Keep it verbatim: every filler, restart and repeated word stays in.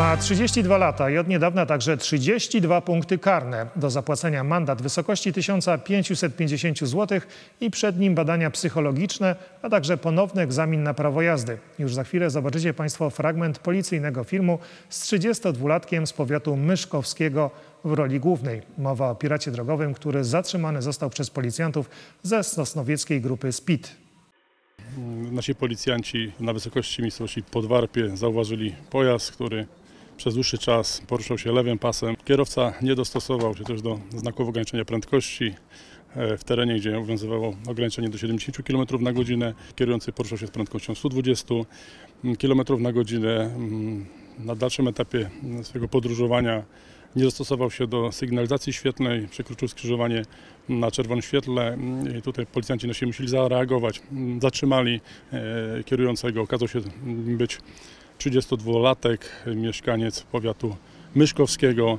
Ma trzydzieści dwa lata i od niedawna także trzydzieści dwa punkty karne. Do zapłacenia mandat w wysokości tysiąc pięćset pięćdziesiąt złotych i przed nim badania psychologiczne, a także ponowny egzamin na prawo jazdy. Już za chwilę zobaczycie Państwo fragment policyjnego filmu z trzydziestodwulatkiem z powiatu myszkowskiego w roli głównej. Mowa o piracie drogowym, który zatrzymany został przez policjantów ze sosnowieckiej grupy S P I T. Nasi policjanci na wysokości miejscowości Podwarpie zauważyli pojazd, który przez dłuższy czas poruszał się lewym pasem. Kierowca nie dostosował się też do znaków ograniczenia prędkości w terenie, gdzie obowiązywało ograniczenie do siedemdziesięciu kilometrów na godzinę. Kierujący poruszał się z prędkością stu dwudziestu kilometrów na godzinę. Na dalszym etapie swojego podróżowania nie dostosował się do sygnalizacji świetlnej, przekroczył skrzyżowanie na czerwonym świetle. I tutaj policjanci nasi musieli zareagować, zatrzymali kierującego. Okazał się być trzydziestodwulatek, mieszkaniec powiatu myszkowskiego.